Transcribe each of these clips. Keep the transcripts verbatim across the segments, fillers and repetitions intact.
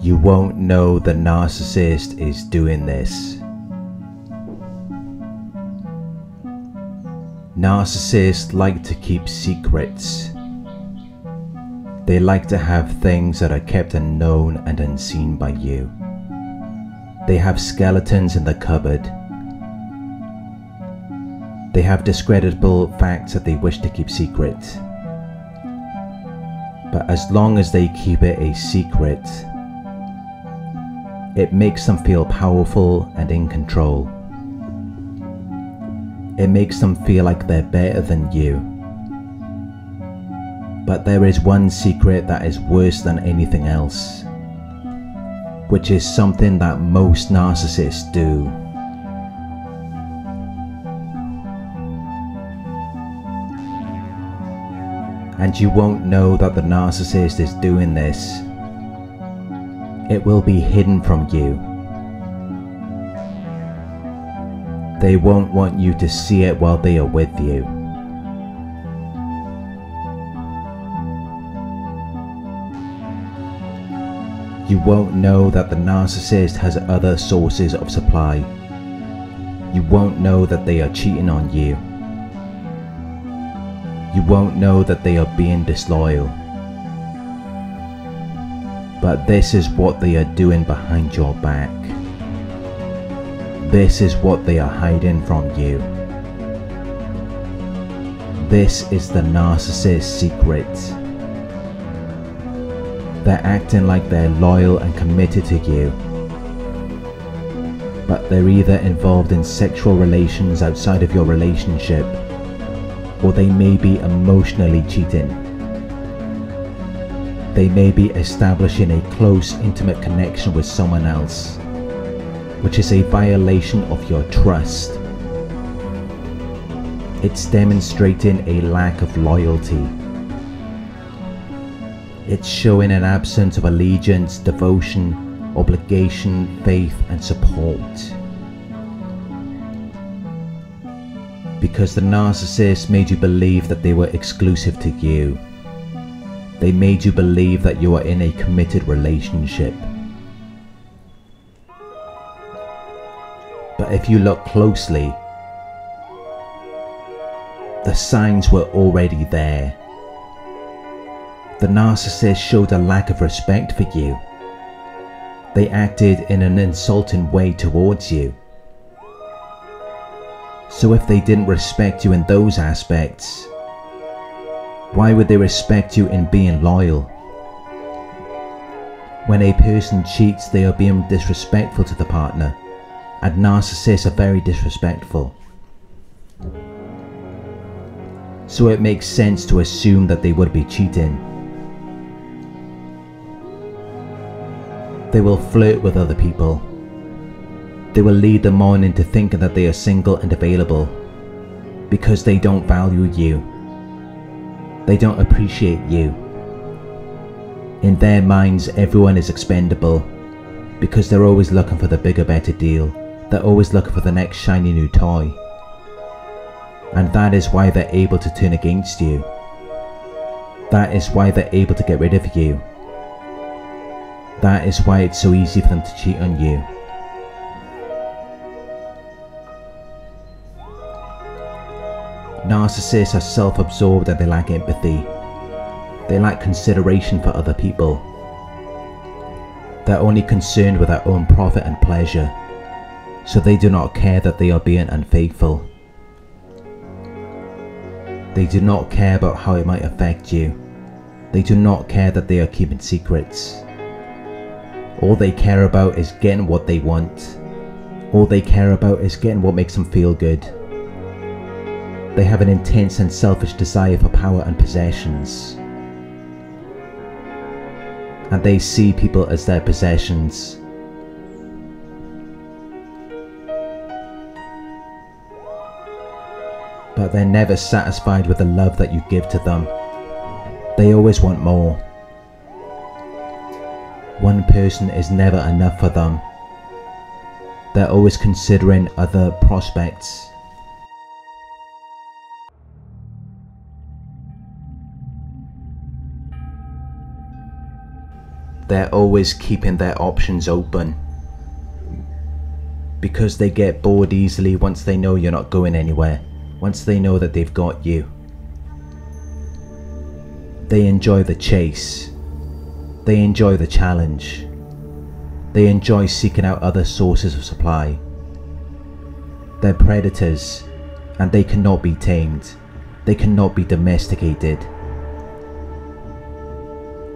You won't know the narcissist is doing this. Narcissists like to keep secrets. They like to have things that are kept unknown and unseen by you. They have skeletons in the cupboard. They have discreditable facts that they wish to keep secret. But as long as they keep it a secret, it makes them feel powerful and in control. It makes them feel like they're better than you. But there is one secret that is worse than anything else, which is something that most narcissists do. And you won't know that the narcissist is doing this. It will be hidden from you. They won't want you to see it while they are with you. You won't know that the narcissist has other sources of supply. You won't know that they are cheating on you. You won't know that they are being disloyal. But this is what they are doing behind your back. This is what they are hiding from you. This is the narcissist's secret. They're acting like they're loyal and committed to you, but they're either involved in sexual relations outside of your relationship, or they may be emotionally cheating. They may be establishing a close, intimate connection with someone else, which is a violation of your trust. It's demonstrating a lack of loyalty. It's showing an absence of allegiance, devotion, obligation, faith, and support. Because the narcissist made you believe that they were exclusive to you. They made you believe that you are in a committed relationship. But if you look closely, the signs were already there. The narcissist showed a lack of respect for you. They acted in an insulting way towards you. So if they didn't respect you in those aspects, why would they respect you in being loyal? When a person cheats, they are being disrespectful to the partner, and narcissists are very disrespectful. So it makes sense to assume that they would be cheating. They will flirt with other people. They will lead them on into thinking that they are single and available because they don't value you. They don't appreciate you. In their minds, everyone is expendable because they're always looking for the bigger, better deal. They're always looking for the next shiny new toy. And that is why they're able to turn against you. That is why they're able to get rid of you. That is why it's so easy for them to cheat on you. Narcissists are self-absorbed and they lack empathy. They lack consideration for other people. They're only concerned with their own profit and pleasure, so they do not care that they are being unfaithful. They do not care about how it might affect you. They do not care that they are keeping secrets. All they care about is getting what they want. All they care about is getting what makes them feel good. They have an intense and selfish desire for power and possessions. And they see people as their possessions. But they're never satisfied with the love that you give to them. They always want more. One person is never enough for them. They're always considering other prospects. they're always keeping their options open because they get bored easily once they know you're not going anywhere, once they know that they've got you. They enjoy the chase, they enjoy the challenge, they enjoy seeking out other sources of supply. They're predators and they cannot be tamed, they cannot be domesticated.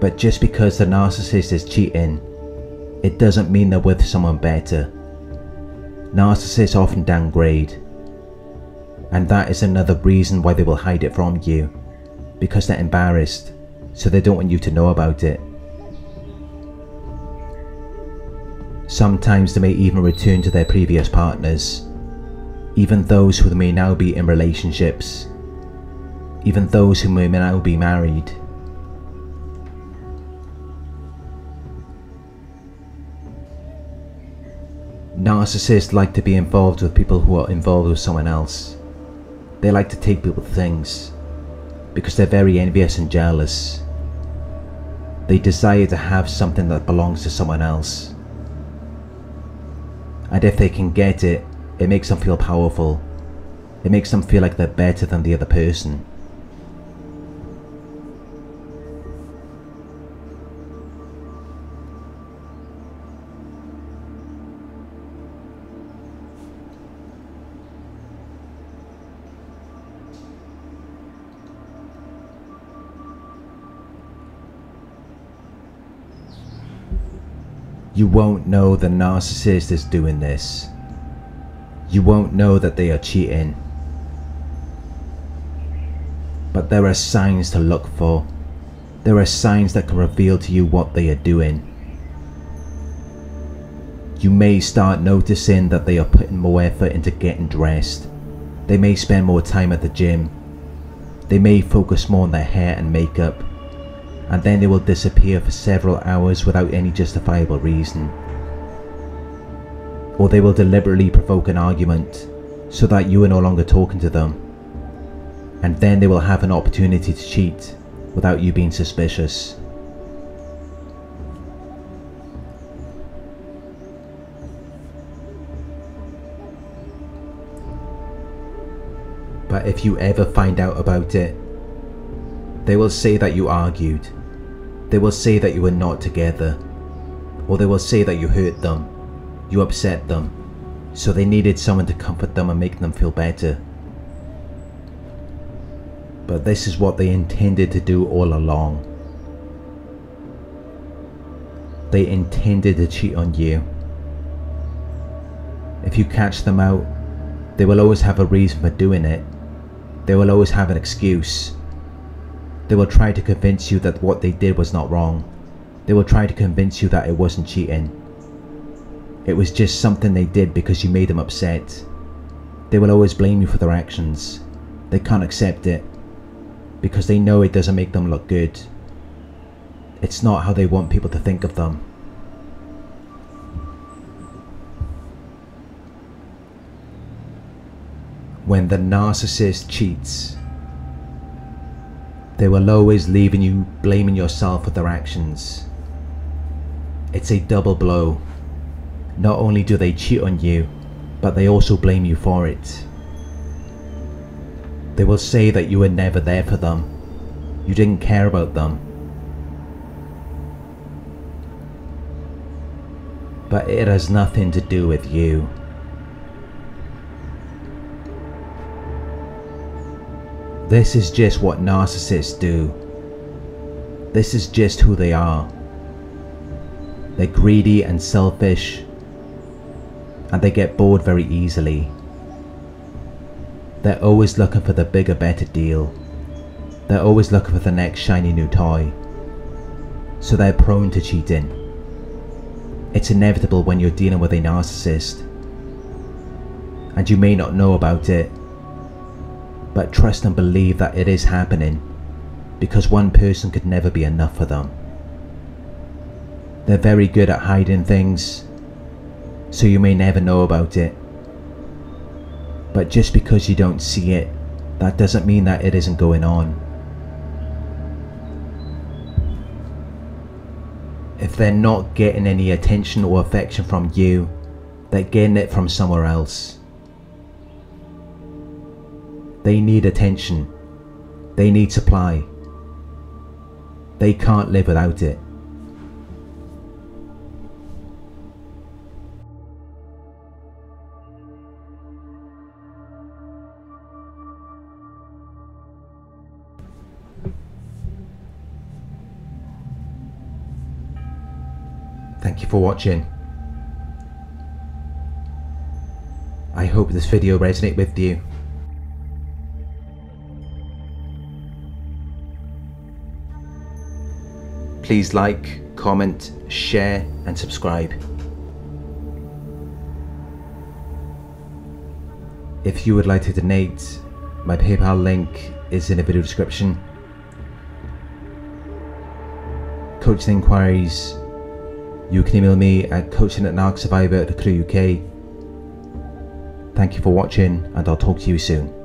But just because the narcissist is cheating, it doesn't mean they're with someone better. Narcissists often downgrade, and that is another reason why they will hide it from you, because they're embarrassed, so they don't want you to know about it. Sometimes they may even return to their previous partners, even those who may now be in relationships, even those who may now be married. Narcissists like to be involved with people who are involved with someone else. They like to take people's things because they're very envious and jealous. They desire to have something that belongs to someone else. And if they can get it, it makes them feel powerful. It makes them feel like they're better than the other person. You won't know the narcissist is doing this. You won't know that they are cheating. But there are signs to look for. There are signs that can reveal to you what they are doing. You may start noticing that they are putting more effort into getting dressed. They may spend more time at the gym. They may focus more on their hair and makeup. And then they will disappear for several hours without any justifiable reason. Or they will deliberately provoke an argument so that you are no longer talking to them. And then they will have an opportunity to cheat without you being suspicious. But if you ever find out about it, they will say that you argued. They will say that you were not together. Or they will say that you hurt them, you upset them, so they needed someone to comfort them and make them feel better. But this is what they intended to do all along. They intended to cheat on you. If you catch them out, they will always have a reason for doing it. They will always have an excuse. They will try to convince you that what they did was not wrong. They will try to convince you that it wasn't cheating. It was just something they did because you made them upset. They will always blame you for their actions. They can't accept it because they know it doesn't make them look good. It's not how they want people to think of them. When the narcissist cheats, they will always leave you blaming yourself for their actions. It's a double blow. Not only do they cheat on you, but they also blame you for it. They will say that you were never there for them. You didn't care about them. But it has nothing to do with you. This is just what narcissists do. This is just who they are. They're greedy and selfish, and they get bored very easily. They're always looking for the bigger, better deal. They're always looking for the next shiny new toy. So they're prone to cheating. It's inevitable when you're dealing with a narcissist, and you may not know about it. But trust and believe that it is happening, because one person could never be enough for them. They're very good at hiding things, so you may never know about it. But just because you don't see it, that doesn't mean that it isn't going on. if they're not getting any attention or affection from you, they're getting it from somewhere else. They need attention. They need supply. They can't live without it. Thank you for watching. I hope this video resonates with you. Please like, comment, share and subscribe. If you would like to donate, my PayPal link is in the video description. Coaching inquiries, you can email me at coaching at narc survivor dot co dot U K. Thank you for watching, and I'll talk to you soon.